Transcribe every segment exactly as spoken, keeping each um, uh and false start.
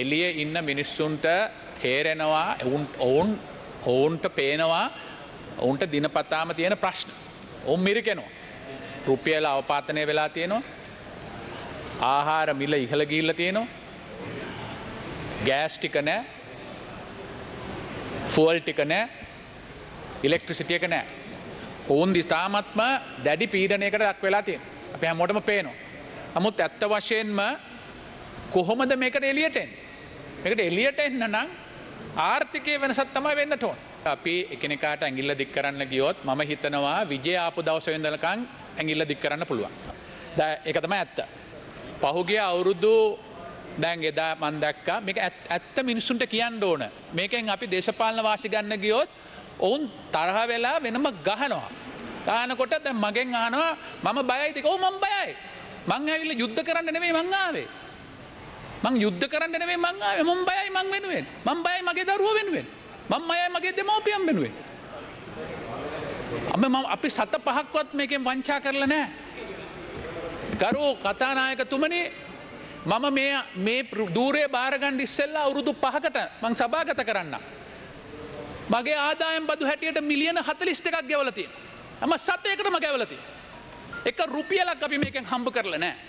එළියේ ඉන්න මිනිස්සුන්ට තේරෙනවා ඔවුන් ඔවුන්ට පේනවා ඔවුන්ට දිනපතාම තියෙන ප්‍රශ්න. ඔවුන් මිරිකෙනවා. රුපියල අවපාතනය වෙලා තියෙනවා. ආහාර මිල ඉහළ ගිහිල්ලා තියෙනවා. ගෑස් ටික නැහැ. ෆුවල් ටික නැහැ. ඉලෙක්ට්‍රිසිටි එක නැහැ. ඔවුන් දිස්ත්‍රික්කමත්ම දැඩි පීඩනයකට ලක් වෙලා තියෙනවා. අපි හැමෝටම පේනවා. නමුත් ඇත්ත වශයෙන්ම කොහොමද මේකට එළියට එන්නේ? මේකට එළියට එන්න නම් ආර්ථිකයේ වෙනසක් තමයි වෙන්න ඕන. අපි එකිනෙකාට ඇඟිල්ල දික් කරන්න ගියොත් මම හිතනවා විජේ ආපු දවසේ ඉඳලකන් ඇඟිල්ල දික් කරන්න පුළුවන්. දැන් ඒක තමයි ඇත්ත. පහුගිය අවුරුදු දැන් එදා මම දැක්කා මේක ඇත්ත මිනිසුන්ට කියන්න ඕන. මේකෙන් අපි දේශපාලන වාසි ගන්න ගියොත් ඔවුන් තරහ වෙලා වෙනම ගහනවා. ගහනකොට දැන් මගෙන් අහනවා මම බයයිද? ඔව් මම බයයි. මං ඇවිල්ලා යුද්ධ කරන්න නෙමෙයි මං ආවේ. මං යුද්ධ කරන්න නෙමෙයි මං ආවේ. මම බයයි මං වෙනුවෙන්. මං බයයි මගේ දරුවෝ වෙනුවෙන්. මම බයයි මගේ දෙමව්පියන් වෙනුවෙන්. අම්ම මම අපි සත පහක්වත් මේකෙන් වංචා කරලා නැහැ. ගරු කතානායකතුමනි මම මේ මේ ධූරය බාර ගන්න ඉස්සෙල්ලා අවුරුදු පහකට මං සභාගත කරන්නම්. මගේ ආදායම් බදු හැටියට මිලියන හතළිස් දෙකක් ගෙවලා තියෙනවා. මම සතයකටම ගෙවලා තියෙනවා. එක රුපියලක් අපි මේකෙන් හම්බ කරලා නැහැ.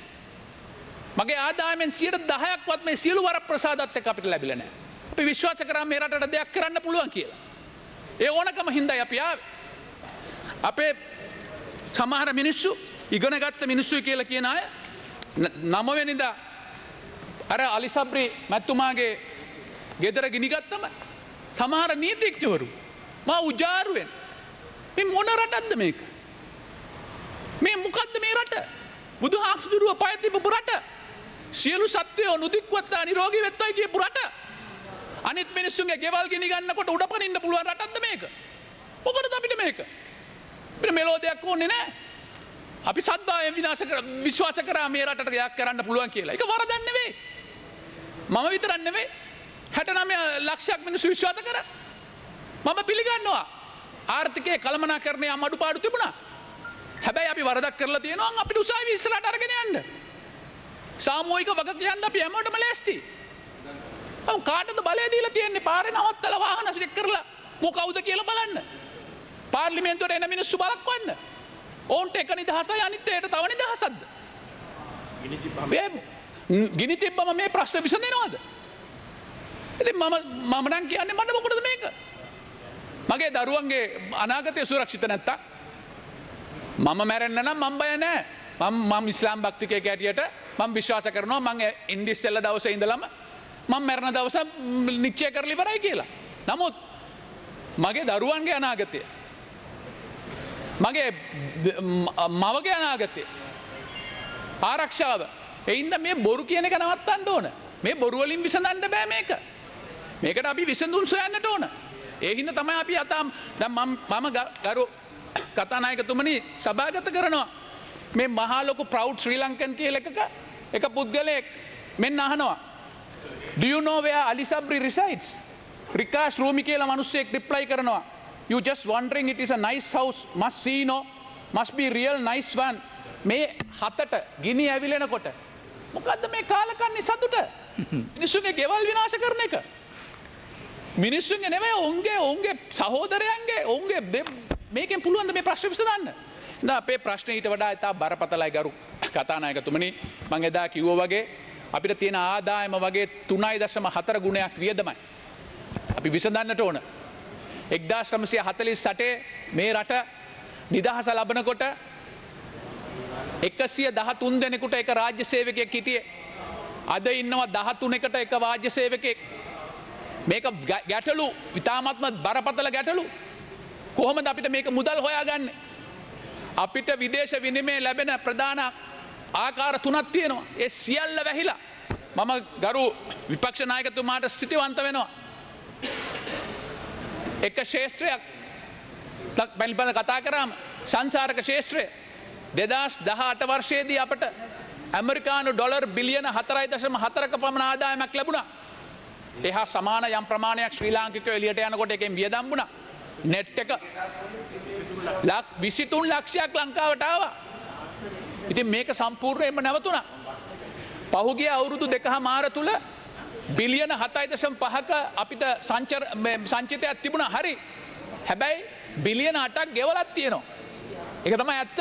මගේ ආදායමෙන් සියයට දහයක්වත් මේ සියලු වර ප්‍රසාදත් එක්ක අපිට ලැබිලා නැහැ. අපි විශ්වාස කරා මේ රටට දෙයක් කරන්න පුළුවන් කියලා. ඒ ඕනකම හින්දායි අපි ආවේ. අපේ සමහර මිනිස්සු ඉගෙනගත්ත මිනිස්සු කියලා කියන අය නවවෙනිදා අර අලි සබ්රි මැතිතුමාගේ ගෙදර ගිනිගත්තම සමහර නීතිඥවරු මා උජාරුවෙන් මේ මොන රටක්ද මේක? මේ මොකද්ද මේ රට? බුදුහාමුදුරුව පය තිබු රට. සියලු සත්වයෝ නුදික්වත්ලා නිරෝගී වෙත්වයි කියපු රට. අනිත් මිනිස්සුන්ගේ ගෙවල් ගිනි ගන්නකොට උඩපනින්න පුළුවන් රටක්ද මේක? මොකටද අපිට මේක? අපිට මෙලෝදයක් ඕනේ නැහැ. අපි සද්භාවයෙන් විනාශ කර විශ්වාස කරා මේ රටට දෙයක් කරන්න පුළුවන් කියලා. ඒක වරදක් නෙවෙයි. මම විතරක් නෙවෙයි. හැට නවය ලක්ෂයක් මිනිස්සු විශ්වාස කරා. මම පිළිගන්නවා. ආර්ථිකයේ කළමනාකරණයේ අඩුපාඩු තිබුණා. හැබැයි අපි වරදක් කරලා තියෙනවා නම් අපිට උසාවි ඉස්සරහට අරගෙන යන්න. සාමූහික වග කියන්න අපි හැමෝටම ලෑස්ති. අම් කාටද බලය දීලා තියෙන්නේ? පාරේ නවත්තලා වාහන චෙක් කරලා මොකවුද කියලා බලන්න. පාර්ලිමේන්තුවට එන මිනිස්සු බලක්වන්න. ඕන්ට එක නිදහසයි අනිත් ඒට තව නිදහසක්ද? ගිනි තිබ්බම මේ ප්‍රශ්න විසඳෙනවද? ඉතින් මම මම නම් කියන්නේ මට මොකටද මේක? මගේ දරුවන්ගේ අනාගතය සුරක්ෂිත නැත්තම් මම මැරෙන්න නම් මම බය නැහැ. මම මම ඉස්ලාම් භක්තිකයෙක් හැටියට මම විශ්වාස කරනවා මම ඉන්දිස්සෙල්ල දවසේ ඉඳලම මම මැරෙන දවස නිශ්චය කරලා ඉවරයි කියලා. නමුත් මගේ දරුවන්ගේ අනාගතය, මගේ මවගේ අනාගතය, ආරක්ෂාව, ඒ ඉඳ මේ බොරු කියන එක නවත්තන්න ඕන. මේ බොරු වලින් විසඳන්න බෑ මේක. මේකට අපි විසඳුම් සොයන්නට ඕන. ඒ හින්දා තමයි අපි අතම් දැන් මම මම ගරු කතානායකතුමනි සභාගත කරනවා මේ මහා ලොකු ප්‍රවුඩ් ශ්‍රී ලංකන් කියලා එකක එක පුද්ගලයෙක් මෙන්න අහනවා do you know where Ali Sabry resides? Rikash Rumi කියලා මිනිස්සෙක් රිප්ලයි කරනවා you just wondering it is a nice house must see no must be real nice one. මේ හතට ගිනි ඇවිලෙනකොට මොකද්ද මේ කාලකන්ණි සතුට? මිනිස්සුගේ ගෙවල් විනාශ කරන එක. මිනිස්සුන්ගේ නෙමෙයි ඔවුන්ගේ ඔවුන්ගේ සහෝදරයන්ගේ ඔවුන්ගේ මේකෙන් පුළුවන් ද මේ ප්‍රශ්න විසඳන්න? නෑ අපේ ප්‍රශ්නේ ඊට වඩා ඉතා බරපතලයි ගරු කතානායකතුමනි. මම එදා කිව්වා වගේ අපිට තියෙන ආදායම වගේ තුනයි දශම හතර ගුණයක් වියදමයි. අපි විසඳන්නට ඕන. එක්දාස් නවසිය හතළිස් අටේ මේ රට නිදහස ලැබනකොට එකසිය දහතුන් දෙනෙකුට එක රාජ්‍ය සේවකයෙක් හිටියේ. අද ඉන්නවා දහතුනෙකට එක රාජ්‍ය සේවකයෙක්. මේක ගැටලු, ඉතාමත්ම බරපතල ගැටලු. කොහොමද අපිට මේක මුදල් හොයාගන්නේ? අපිට විදේශ විනිමය ලැබෙන ප්‍රධාන ආකාර තුනක් තියෙනවා. ඒ සියල්ල වැහිලා මම ගරු විපක්ෂ නායකතුමාට ස්තුතිවන්ත වෙනවා. එක ශාස්ත්‍රයක් පිළිබඳව කතා කරාම සංසාරක ශාස්ත්‍රය දෙදාස් දහඅට වර්ෂයේදී අපට ඇමරිකානු ඩොලර් බිලියන හතරයි දශම හතරක පමණ ආදායමක් ලැබුණා. එහා සමාන යම් ප්‍රමාණයක් ශ්‍රී ලාංකිකයෝ එළියට යනකොට එකෙන් වියදම් වුණා. නෙට් එක විසිතුන් ලක්ෂයක් ලංකාවට ආවා. ඉතින් මේක සම්පූර්ණයෙන්ම නැවතුණා. පහුගිය අවුරුදු දෙකහමාර තුල බිලියන හතයි දශම පහක අපිට සංචර සංචිතයක් තිබුණා හරි. හැබැයි බිලියන අටක් ගෙවලක් තියෙනවා. ඒක තමයි ඇත්ත.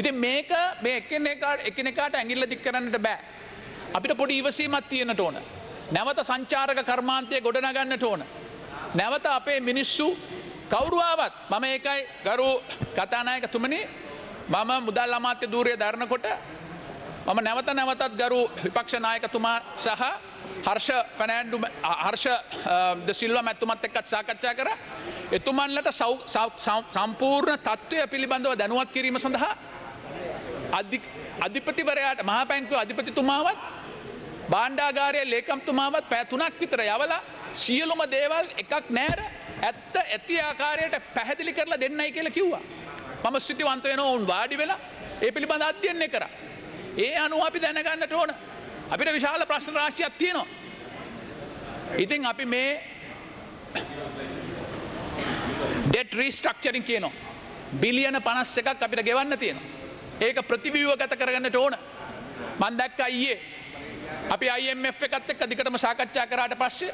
ඉතින් මේක මේ එකිනෙකාට එකිනෙකාට ඇඟිල්ල දික් කරන්නට බෑ. අපිට පොඩි ඉවසීමක් තියෙන්නට ඕන. නැවත සංචාරක කර්මාන්තය ගොඩනගන්නට ඕන. නැවත අපේ මිනිස්සු කවුරු ආවත් මම ඒකයි ගරු කතානායකතුමනි මම මුදල් අමාත්‍ය ධූරය දරනකොට මම නැවත නැවතත් ගරු විපක්ෂ නායකතුමා සහ හර්ෂ ෆර්නැන්ඩෝ හර්ෂ ද සිල්වා මැතිතුමත් එක්කත් සාකච්ඡා කරා. එතුමන්ලට සම්පූර්ණ තත්ත්වය පිළිබඳව දැනුවත් කිරීම සඳහා අධිපතිවරයාට මහා බැංකුවේ අධිපතිතුමාවත් භාණ්ඩාගාරයේ ලේකම්තුමාවත් පැය තුනක් විතර යවලා සියලුම දේවල් එකක් නැර ඇත්ත ඇති ආකාරයට පැහැදිලි කරලා දෙන්නයි කියලා කිව්වා. මම ස්තුතිවන්ත වෙනවා වුන් වාඩි වෙලා ඒ පිළිබඳ අධ්‍යයනය කරා. ඒ අනුව අපි දැනගන්නට ඕන. අපිට විශාල ප්‍රශ්න රාශියක් තියෙනවා. ඉතින් අපි මේ debt restructuring කියනවා. බිලියන පනස් එකක් අපිට ගෙවන්න තියෙනවා. ඒක ප්‍රතිව්‍යුහගත කරගන්නට ඕන. මම දැක්කා ඊයේ අපි I M F එකත් එක්ක දිගටම සාකච්ඡා කරාට පස්සේ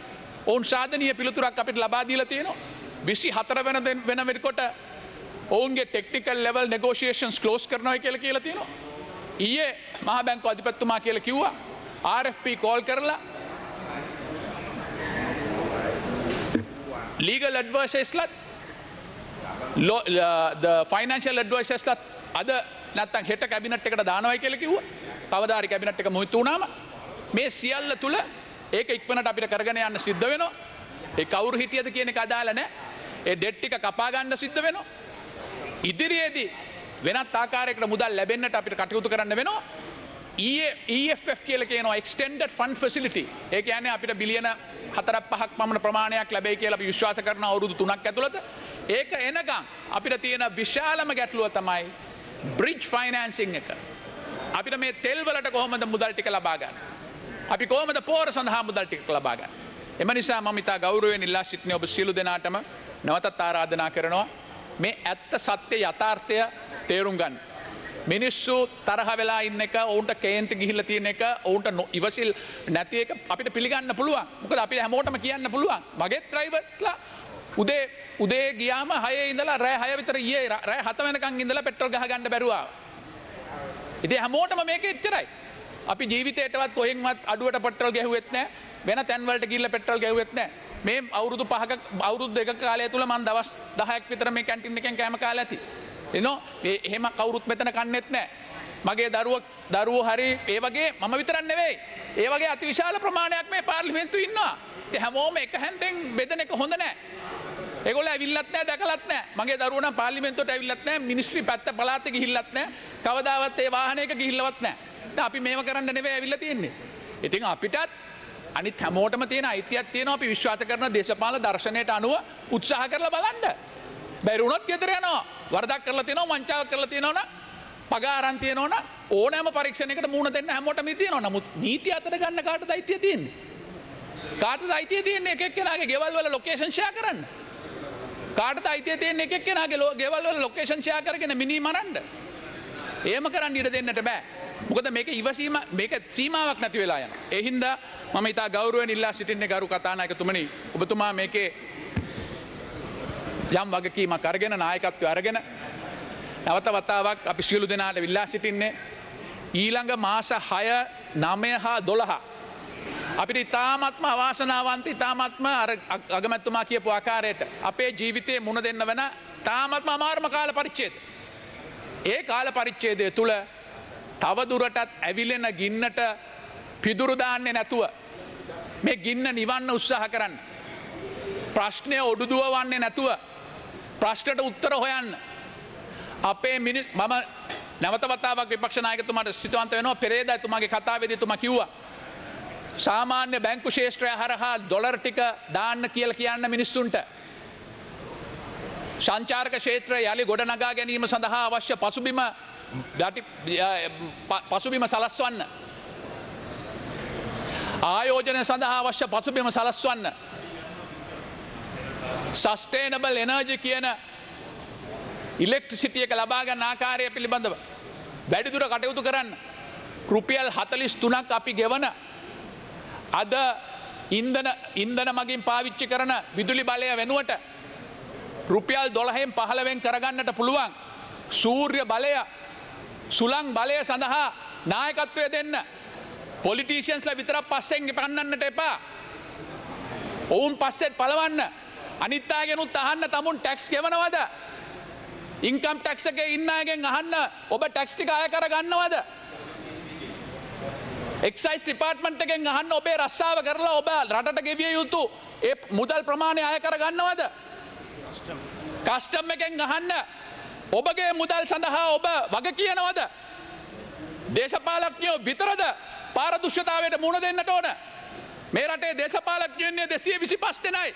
ඔවුන් සාධනීය පිළිතුරක් අපිට ලබා දීලා තියෙනවා. විසි හතර වෙනි වෙන වෙනකොට ඔවුන්ගේ ටෙක්නිකල් ලෙවල් නෙගෝෂියේෂන්ස් ක්ලෝස් කරනවා කියලා කියලා තියෙනවා. ඊයේ මහා බැංකුව අධිපතිතුමා කියලා කිව්වා R F P කෝල් කරලා legal advisersලත් the financial advisersලත් අද නැත්තම් හෙට කැබිනට් එකට දානවයි කියලා කිව්වා. කවදාරි කැබිනට් එක මොහිත වුණාම මේ සියල්ල තුල ඒක ඉක්මනට අපිට කරගෙන යන්න සිද්ධ වෙනවා. ඒ කවුරු හිටියද කියන එක අදාළ නැහැ. ඒ ඩෙට් ටික කපා ගන්න සිද්ධ වෙනවා. ඉදිරියේදී වෙනත් ආකාරයකට මුදල් ලැබෙන්නට අපිට කටයුතු කරන්න වෙනවා. E F F කියලා කියනවා extended fund facility. ඒ කියන්නේ අපිට බිලියන හතර පහක් පමණ ප්‍රමාණයක් ලැබෙයි කියලා අපි විශ්වාස කරන අවුරුදු තුනක් ඇතුළත. ඒක එනකම් අපිට තියෙන විශාලම ගැටලුව තමයි bridge financing එක. අපිට මේ තෙල් වලට කොහොමද මුදල් ටික ලබා ගන්න? අපි කොහොමද පෝර සඳහා මුදල් ටික ලබා ගන්න? එම නිසා මම ඉතා ගෞරවයෙන් ඉල්ලා සිටින ඔබ සියලු දෙනාටම නැවතත් ආරාධනා කරනවා මේ ඇත්ත සත්‍ය යථාර්ථය තේරුම් ගන්න. මිනිස්සු තරහ වෙලා ඉන්න එක, ඔවුන්ට කේන්ති ගිහිල්ලා තියෙන එක, ඔවුන්ට ඉවසිල් නැති එක අපිට පිළිගන්න පුළුවන්. මොකද අපිට හැමෝටම කියන්න පුළුවන්. මගේ ඩ්‍රයිවර්ස්ලා උදේ උදේ ගියාම හයේ ඉඳලා රෑ හය විතර ඊයේ රෑ හත වෙනකන් ඉඳලා පෙට්‍රල් ගහ ගන්න බැරුව ආවා. ඉතින් හැමෝටම මේක එච්චරයි. අපි ජීවිතේටවත් කොහෙන්වත් අඩුවට පෙට්‍රල් ගැහුවෙත් නැහැ. වෙන තැන් වලට ගිහිල්ලා පෙට්‍රල් ගැහුවෙත් නැහැ. මේ අවුරුදු පහක අවුරුදු දෙක කාලය තුල මම දවස් දහයක් විතර මේ කැන්ටින් එකෙන් කෑම කාලා ඇති. එනෝ මේ එහෙම කවුරුත් මෙතන කන්නේත් නැහැ. මගේ දරුවෝ දරුවෝ හරි ඒ වගේ මම විතරක් නෙවෙයි. ඒ වගේ අතිවිශාල ප්‍රමාණයක් මේ පාර්ලිමේන්තුවේ ඉන්නවා. ඒ හැමෝම එක හැන්දෙන් බෙදෙන එක හොඳ නැහැ. ඒගොල්ලෝ ඇවිල්ලත් නැහැ, දැකලත් නැහැ. මගේ දරුවෝ නම් පාර්ලිමේන්තුවට ඇවිල්ලත් නැහැ, මිනිස්ත්‍රි පැත්ත පළාතේ ගිහිල්ලත් නැහැ. කවදාවත් ඒ වාහනයක ගිහිල්ලවත් නැහැ. දැන් අපි මේව කරන්න නෙවෙයි ඇවිල්ලා තියෙන්නේ. ඉතින් අපිටත් අනිත් හැමෝටම තියෙන අයිතියක් තියෙනවා අපි විශ්වාස කරන දේශපාලන දර්ශනයට අනුව උත්සාහ කරලා බලන්න. බැරි වුණොත් ගෙදර යනවා. වරදක් කරලා තියෙනවා, වංචාවක් කරලා තියෙනවා නම්, පගා අරන් තියෙනවා නම් ඕනෑම පරීක්ෂණයකට මූණ දෙන්න හැමෝටම තියෙනවා. නමුත් නීතිය අතට ගන්න කාටද අයිතිය තියෙන්නේ? කාටද අයිතිය තියෙන්නේ එක එක්කෙනාගේ ගෙවල් වල ලොකේෂන් ෂෙයා කරන්න? කාටද අයිතිය තියෙන්නේ එක එක්කෙනාගේ ගෙවල් වල ලොකේෂන් ෂෙයා කරගෙන මිනි මරන්න? එහෙම කරන්න ඉඩ දෙන්නට බෑ. මොකද මේක ඉවසීම මේක සීමාවක් නැති වෙලා යනවා. ඒ හින්දා මම ඉතා ගෞරවයෙන් ඉල්ලා සිටින්නේ ගරු කතානායකතුමනි, ඔබතුමා මේකේ යම් වගකීමක් අරගෙන නායකත්වය අරගෙන නැවත වතාවක් අපි සියලු දෙනාට ඉල්ලා සිටින්නේ ඊළඟ මාස හය, නවය හා දොළහ අපිට ඉතාමත්ම අවාසනාවන්ත ඉතාමත්ම අර අගමැතිතුමා කියපු ආකාරයට අපේ ජීවිතේ මුණ දෙන්න වෙන ඉතාමත්ම අමාරුම කාල පරිච්ඡේදය. ඒ කාල පරිච්ඡේදය තුල තවදුරටත් ඇවිලෙන ගින්නට පිදුරු දාන්නේ නැතුව මේ ගින්න නිවන්න උත්සාහ කරන්න. ප්‍රශ්නය ඔඩුදුවවන්නේ නැතුව ප්‍රශ්නට උත්තර හොයන්න. අපේ මිනිස් මම නැවත වතාවක් විපක්ෂ නායකතුමාට ස්තුතිවන්ත වෙනවා. පෙරේදා තුමාගේ කතාවේදී තුමා කිව්වා සාමාන්‍ය බැංකු ශේෂ්ත්‍රය හරහා ඩොලර් ටික දාන්න කියලා කියන්න මිනිස්සුන්ට. සංචාරක ක්ෂේත්‍රය යලි ගොඩනගා ගැනීම සඳහා අවශ්‍ය පසුබිම දටි පසුබිම සලස්වන්න. ආයෝජන සඳහා අවශ්‍ය පසුබිම සලස්වන්න. sustainable energy කියන electricity එක ලබා ගන්න ආකාරය පිළිබඳව වැඩිදුර කටයුතු කරන්න. රුපියල් හතළිස් තුනක් අපි ගෙවන අද ඉන්ධන ඉන්ධන මගින් පාවිච්චි කරන විදුලි බලය වෙනුවට රුපියල් දොළහෙන් පහළොවෙන් කරගන්නට පුළුවන් සූර්ය බලය සුළං බලය සඳහා නායකත්වය දෙන්න පොලිටිෂියන්ස්ලා විතරක් පස්සෙන් පෙන්නන්නට එපා. ඔවුන් පස්සෙන් පලවන්න. අනිත් අයගෙනුත් අහන්න තමුන් ටැක්ස් ගෙවනවද? ඉන්කම් ටැක්ස් එකේ ඉන්න අයගෙන් අහන්න ඔබ ටැක්ස් ටික අය කරගන්නවද? එක්සයිස් ඩිපාර්ට්මන්ට් එකෙන් අහන්න ඔබේ රස්සාව කරලා ඔබ රටට ගෙවිය යුතු ඒ මුදල් ප්‍රමාණය අය කරගන්නවද? කස්ටම් එකෙන් අහන්න ඔබගේ මුදල් සඳහා ඔබ වග කියනවද? දේශපාලඥයෝ විතරද පාරදෘශ්‍යතාවයට මුහුණ දෙන්නට ඕන? මේ රටේ දේශපාලඥයෝ දෙසිය විසිපස් දෙනයි.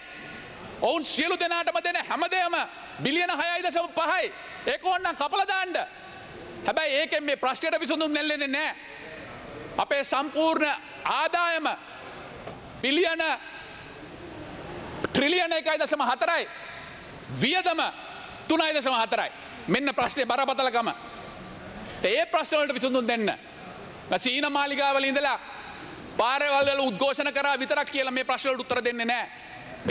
ඔවුන් සියලු දෙනාටම දෙන හැමදේම බිලියන හයයි දශම පහයි. ඒක ඕනනම් කපලා දාන්න. හැබැයි ඒකෙන් මේ ප්‍රශ්නෙට විසඳුම් නෙල්ලෙන්නේ නැහැ. අපේ සම්පූර්ණ ආදායම බිලියන ට්‍රිලියන එකයි දශම හතරයි. වියදම තුනයි දශම හතරයි. මෙන්න ප්‍රශ්නේ බරපතලකම. ඒ ප්‍රශ්න වලට විසඳුම් දෙන්න. සීන මාලිගාවල ඉඳලා පාරවල් වල උද්ඝෝෂණ කරා විතරක් කියලා මේ ප්‍රශ්න වලට උත්තර දෙන්නේ නැහැ.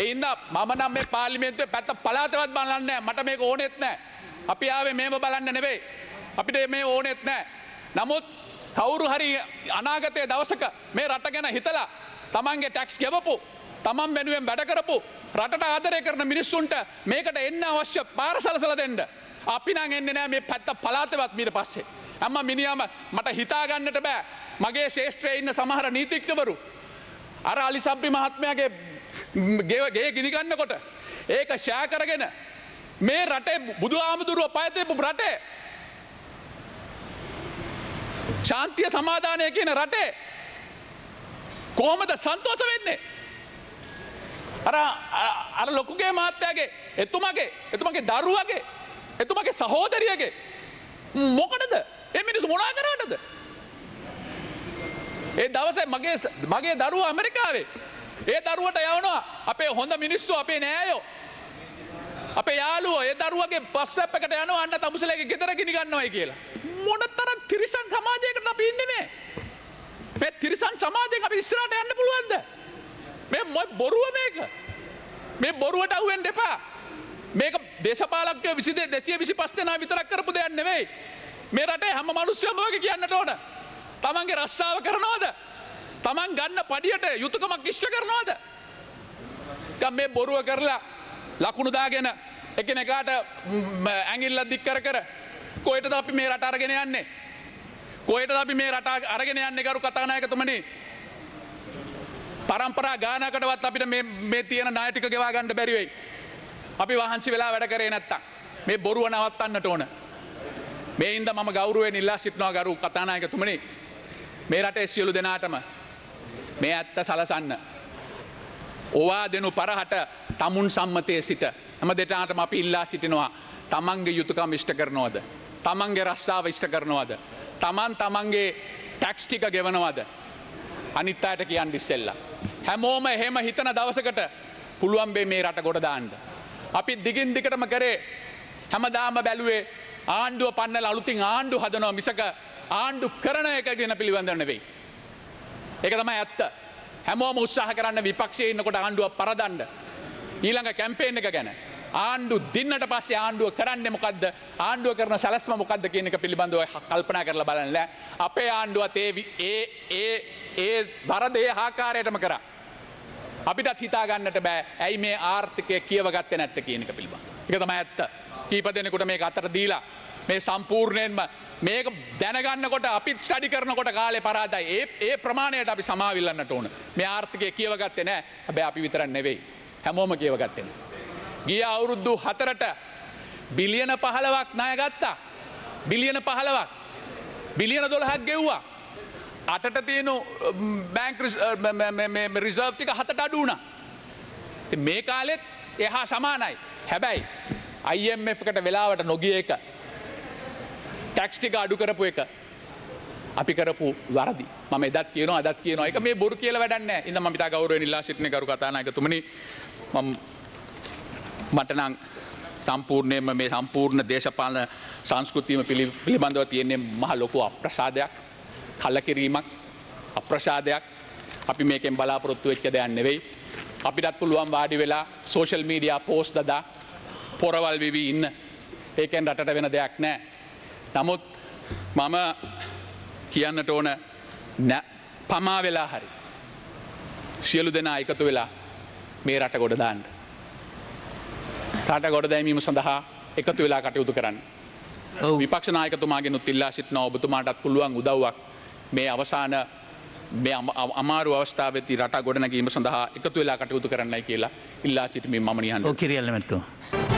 එන්න මම නම් මේ පාර්ලිමේන්තුවේ පැත්ත පළාතවත් බලන්නේ නැහැ. මට මේක ඕනෙත් නැහැ. අපි ආවේ මේව බලන්න නෙවෙයි. අපිට මේ ඕනෙත් නැහැ. නමුත් කවුරු හරි අනාගතයේ දවසක මේ රට ගැන හිතලා තමන්ගේ ටැක්ස් ගෙවපු, තමන් වෙනුවෙන් වැඩ කරපු, රටට ආදරය කරන මිනිස්සුන්ට මේකට එන්න අවශ්‍ය පාර සලසලා දෙන්න. අපි නම් එන්නේ නැහැ මේ පැත්ත පළාතවත් ඊට පස්සේ. අම්මා මිනිහාම මට හිතා ගන්නට බෑ. මගේ ශේෂ්ත්‍රයේ ඉන්න සමහර නීතිඥවරු අර අලි සබ්රි මහත්මයාගේ ගේ ගිනි ගන්නකොට ඒක ෂෙයා කරගෙන මේ රටේ බුදුහාමුදුරුව පයතපු රටේ ශාන්තිය සමාදානය කියන රටේ කොහොමද සන්තෝෂ වෙන්නේ? අර අර ලොකුගේ මහත්තයාගේ එතුමාගේ එතුමාගේ දරුවාගේ එතුමාගේ සහෝදරියගේ මොකටද මේ මිනිස්සු මොනා කරන්නද? ඒ දවසේ මගේ මගේ දරුවා ඇමරිකාවේ ඒ දරුවට යවනවා අපේ හොඳ මිනිස්සු අපේ නෑයෝ අපේ යාළුවෝ ඒ දරුවගේ බස් ස්ටොප් එකට යනවා අන්න තමුසලගේ ගෙදර ගිනි ගන්නවයි කියලා. මොනතරම් තිරිසන් සමාජයකට අපි ඉන්නේ මේ? මේ තිරිසන් සමාජයෙන් අපි ඉස්සරහට යන්න පුළුවන්ද? මේ මොයි බොරුව මේක? මේ බොරුවට අහු වෙන්න එපා. මේක දේශපාලකයෝ දෙසිය විසිපස් දෙනා විතරක් කරපු දෙයක් නෙවෙයි. මේ රටේ හැම මිනිස්සුම වගේ කියන්නට ඕන. තමන්ගේ රස්සාව කරනවද? තමන් ගන්න පඩියට යුතුයකමක් ඉෂ්ට කරනවද? දැන් මේ බොරුව කරලා ලකුණු දාගෙන එකිනෙකාට ඇඟිල්ල දික් කර කර කොහෙටද අපි මේ රට අරගෙන යන්නේ? කොහෙටද අපි මේ රට අරගෙන යන්නේ කරු කතානායකතුමනි? පරම්පරා ගානකටවත් අපිට මේ මේ තියෙන ණය ටික ගෙවා ගන්න බැරි වෙයි. අපි වහන්සි වෙලා වැඩ කරේ නැත්තම් මේ බොරුව නවත්තන්නට ඕන. මේ ඉඳ මම ගෞරවයෙන් ඉල්ලා සිටිනවා කරු කතානායකතුමනි. මේ රටේ සියලු දෙනාටම මේ ඇත්ත සලසන්න. ඕවා දෙනු පරහට තමුන් සම්මතයේ සිට හැම දෙනාටම අපි ඉල්ලා සිටිනවා. තමන්ගේ යුතුයකම් ඉෂ්ට කරනවද? තමන්ගේ රස්සාව ඉෂ්ට කරනවද? තමන් තමන්ගේ ටැක්ස් ටික ගෙවනවද? අනිත් අයට කියන්න ඉස්සෙල්ලා හැමෝම එහෙම හිතන දවසකට පුළුවන් මේ රට ගොඩ දාන්න. අපි දිගින් දිගටම කරේ හැමදාම බැලුවේ ආණ්ඩුව පන්නලා අලුතින් ආණ්ඩු හදනවා මිසක ආණ්ඩු කරන එක ගැන පිළිවඳ නෙවෙයි. ඒක තමයි ඇත්ත. හැමෝම උත්සාහ කරන්න විපක්ෂයේ ඉන්නකොට ආණ්ඩුව පරදන්න. ඊළඟ කැම්පේන් එක ගැන ආණ්ඩු දින්නට පස්සේ ආණ්ඩුව කරන්නේ මොකද්ද? ආණ්ඩුව කරන සැලැස්ම මොකද්ද කියන එක පිළිබඳව කල්පනා කරලා බලන්න නෑ. අපේ ආණ්ඩුවත් ඒ ඒ ඒ ඒ වරදේ ආකාරයටම කරා. අපිටත් හිතා ගන්නට බෑ ඇයි මේ ආර්ථිකය කියවගත්තේ නැත්තේ කියන එක පිළිබඳව. ඒක තමයි ඇත්ත. කීප දෙනෙකුට මේක අතට දීලා මේ සම්පූර්ණයෙන්ම මේක දැනගන්නකොට අපි ස්ටඩි කරනකොට කාලේ පරාදයි. ඒ ඒ ප්‍රමාණයට අපි සමාවිල්ලන්නට ඕන. මේ ආර්ථිකය කියවගත්තේ නැහැ. හැබැයි අපි විතරක් නෙවෙයි. හැමෝම කියවගත්තේ නැහැ. ගිය අවුරුදු හතරට බිලියන පහළොවක් ණය ගත්තා. බිලියන පහළොවක්. බිලියන දොළහක් ගෙව්වා. අටට තියෙන බැංක් රිසර්ව් ටික හතට අඩු වුණා. ඉතින් මේ කාලෙත් එහා සමානයි. හැබැයි I M F එකට වෙලාවට නොගිය එක ටැක්ස් ටික අඩු කරපු එක අපි කරපු වරදි. මම එදත් කියනවා අදත් කියනවා. ඒක මේ බොරු කියලා වැඩක් නැහැ. ඉතින් මම ඉතා ගෞරවයෙන් ඉල්ලා සිටින්නේ කරු කතානායකතුමනි. මම මට නම් සම්පූර්ණයෙන්ම මේ සම්පූර්ණ දේශපාලන සංස්කෘතියම පිළිබඳව තියෙන මහ ලොකු අප්‍රසාදයක්, කලකිරීමක්, අප්‍රසාදයක්. අපි මේකෙන් බලාපොරොත්තු වෙච්ච දෙයක් නෙවෙයි. අපිටත් පුළුවන් වාඩි වෙලා සෝෂල් මීඩියා පෝස්ට් දදා පොරවල් වෙවි ඉන්න. ඒකෙන් රටට වෙන දෙයක් නැහැ. නමුත් මම කියන්නට ඕන පමා වෙලා හරි සියලු දෙනා එකතු වෙලා මේ රට ගොඩ දාන්න. රට ගොඩ දැමීම සඳහා එකතු වෙලා කටයුතු කරන්න. විපක්ෂ නායකතුමාගෙනුත් ඉල්ලා සිටිනවා ඔබතුමාටත් පුළුවන් උදව්වක් මේ අවසාන මේ අමාරු අවස්ථාවේදී රට ගොඩනැගීම සඳහා එකතු වෙලා කටයුතු කරන්නයි කියලා ඉල්ලා සිටීමෙන් මම නිහඬ. ඔව් කිරියල්ල මැතිතුමා.